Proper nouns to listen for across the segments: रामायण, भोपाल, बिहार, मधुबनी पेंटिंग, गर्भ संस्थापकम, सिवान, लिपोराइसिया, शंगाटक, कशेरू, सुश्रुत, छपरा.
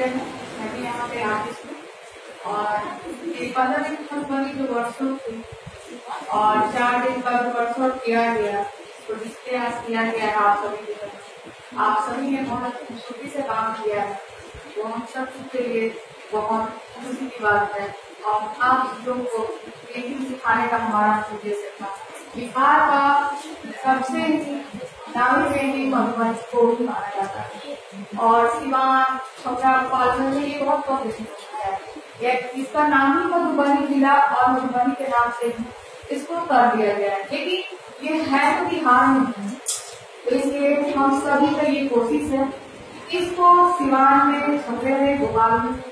यहाँ पे और एक 15 दिन मधुबनी जो वर्कशॉप थी और 4 दिन पर वर्कशॉप किया गया, तो जिसके आज किया गया है आप सभी के साथ, आप सभी ने बहुत खूबसूरती से काम किया है, वो हम सब के लिए बहुत खुशी की बात है। और आप लोगों को पेंटिंग सिखाने का हमारा उद्देश्य था। बिहार का सबसे नामी पेंटिंग मधुबनी को भी माना जाता है और सिवान पालन में ये बहुत प्रसिद्ध है। यह इसका नाम ही मधुबनी जिला और मधुबनी के नाम से इसको कर दिया गया है, लेकिन ये है तो बिहार में, तो इसलिए हम सभी का ये कोशिश है इसको सिवान में, छपरे में, भोपाल में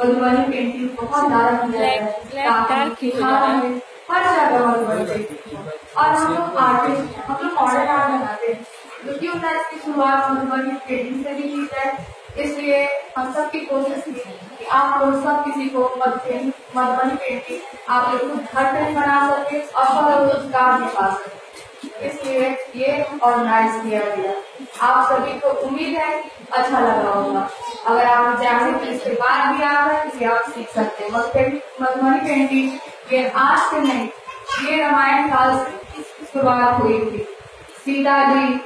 मधुबनी पेंटिंग बहुत ज्यादा हो जाए, ताकि बिहार में हर जगह मधुबनी पेंटिंग। और हम लोग आर्टिस्ट, हम लोग मॉडल आर्ट बनाते हैं, तो क्यों ना इसकी शुरुआत मधुबनी पेंटिंग से भी की जाए। इसलिए हम सब की कोशिश थी कि आप लोग सब किसी को मधुबनी पेंटिंग आप लोग घर पे बना सके और रोजगार भी पा सके, इसलिए ये ऑर्गेनाइज किया गया। आप सभी को उम्मीद है अच्छा लगा होगा। अगर आप जाने तो इसके बाद भी आ रहे हैं, आप सीख सकते हैं मधुबनी पेंटिंग। ये आज से नहीं, ये रामायण काल से शुरुआत हुई थी। सीता जी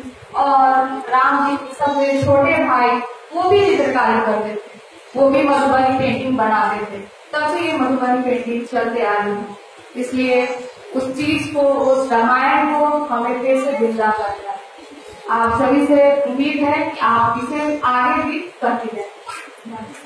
और राम जी सब छोटे भाई वो भी चित्रकारी करते थे, वो भी मधुबनी पेंटिंग बनाते थे, तब से ये मधुबनी पेंटिंग चलते आ रही है। इसलिए उस चीज को, उस रामायण को हमें फिर से जिंदा करना है। आप सभी से उम्मीद है कि आप इसे आगे भी करती रहें।